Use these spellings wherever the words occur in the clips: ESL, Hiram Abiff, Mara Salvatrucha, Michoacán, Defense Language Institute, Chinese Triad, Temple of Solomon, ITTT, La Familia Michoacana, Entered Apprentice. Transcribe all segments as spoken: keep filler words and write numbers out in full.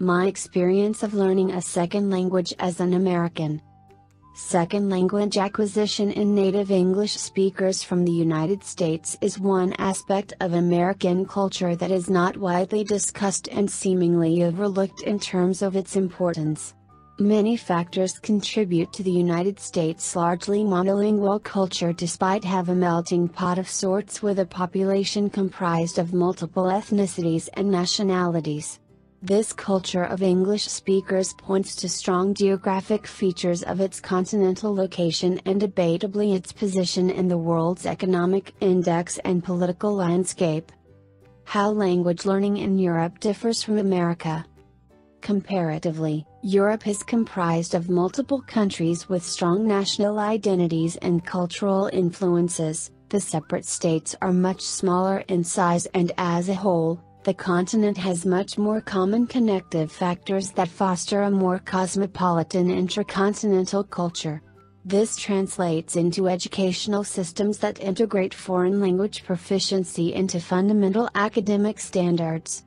My experience of learning a second language as an American. Second language acquisition in native English speakers from the United States is one aspect of American culture that is not widely discussed and seemingly overlooked in terms of its importance. Many factors contribute to the United States' largely monolingual culture despite having a melting pot of sorts with a population comprised of multiple ethnicities and nationalities. This culture of English speakers points to strong geographic features of its continental location and debatably its position in the world's economic index and political landscape. How language learning in Europe differs from America. Comparatively, Europe is comprised of multiple countries with strong national identities and cultural influences. The separate states are much smaller in size, and as a whole, the continent has much more common connective factors that foster a more cosmopolitan intercontinental culture. This translates into educational systems that integrate foreign language proficiency into fundamental academic standards.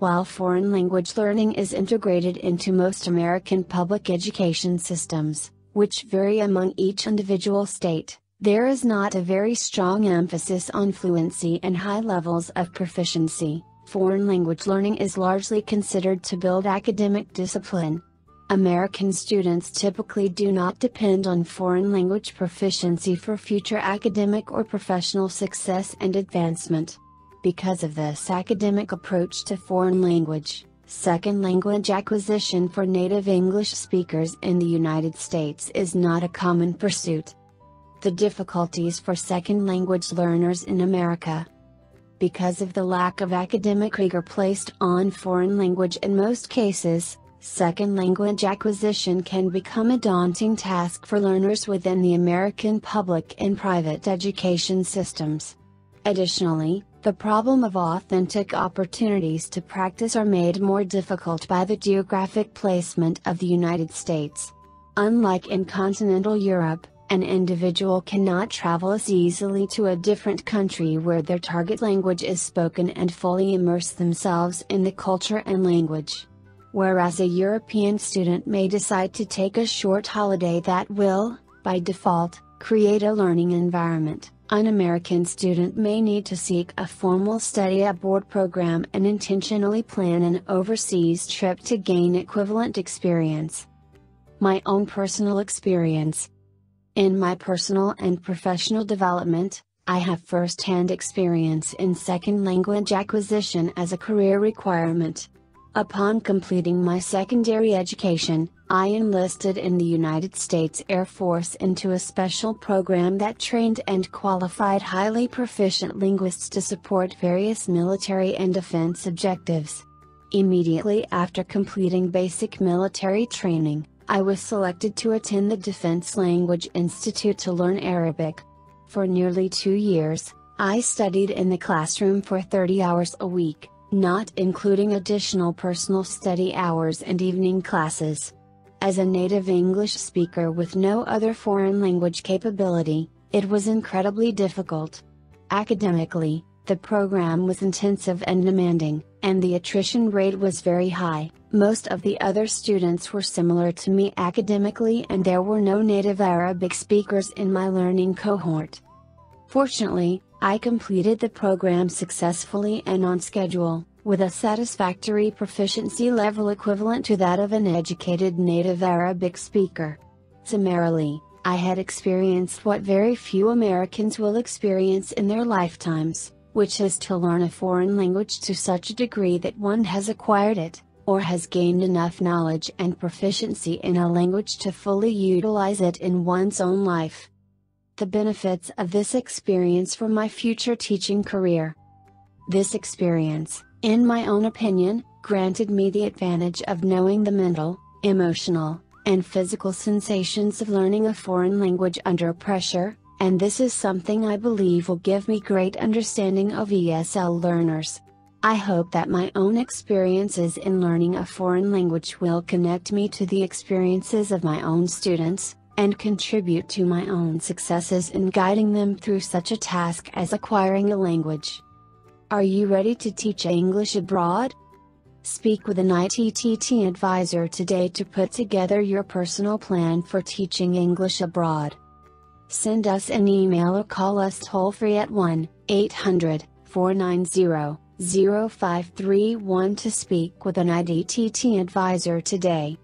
While foreign language learning is integrated into most American public education systems, which vary among each individual state, there is not a very strong emphasis on fluency and high levels of proficiency. Foreign language learning is largely considered to build academic discipline. American students typically do not depend on foreign language proficiency for future academic or professional success and advancement. Because of this academic approach to foreign language, second language acquisition for native English speakers in the United States is not a common pursuit. The difficulties for second language learners in America. Because of the lack of academic rigor placed on foreign language in most cases, second language acquisition can become a daunting task for learners within the American public and private education systems. Additionally, the problem of authentic opportunities to practice are made more difficult by the geographic placement of the United States. Unlike in continental Europe, an individual cannot travel as easily to a different country where their target language is spoken and fully immerse themselves in the culture and language. Whereas a European student may decide to take a short holiday that will, by default, create a learning environment, an American student may need to seek a formal study abroad program and intentionally plan an overseas trip to gain equivalent experience. My own personal experience. In my personal and professional development, I have first-hand experience in second language acquisition as a career requirement. Upon completing my secondary education, I enlisted in the United States Air Force into a special program that trained and qualified highly proficient linguists to support various military and defense objectives. Immediately after completing basic military training, I was selected to attend the Defense Language Institute to learn Arabic. For nearly two years, I studied in the classroom for thirty hours a week, not including additional personal study hours and evening classes. As a native English speaker with no other foreign language capability, it was incredibly difficult. Academically, the program was intensive and demanding, and the attrition rate was very high. Most of the other students were similar to me academically, and there were no native Arabic speakers in my learning cohort. Fortunately, I completed the program successfully and on schedule, with a satisfactory proficiency level equivalent to that of an educated native Arabic speaker. Summarily, I had experienced what very few Americans will experience in their lifetimes, which is to learn a foreign language to such a degree that one has acquired it, or has gained enough knowledge and proficiency in a language to fully utilize it in one's own life. The benefits of this experience for my future teaching career. This experience, in my own opinion, granted me the advantage of knowing the mental, emotional, and physical sensations of learning a foreign language under pressure, and this is something I believe will give me great understanding of E S L learners. I hope that my own experiences in learning a foreign language will connect me to the experiences of my own students, and contribute to my own successes in guiding them through such a task as acquiring a language. Are you ready to teach English abroad? Speak with an I T T T advisor today to put together your personal plan for teaching English abroad. Send us an email or call us toll-free at one eight hundred, four nine zero, zero five three one to speak with an I T T T advisor today.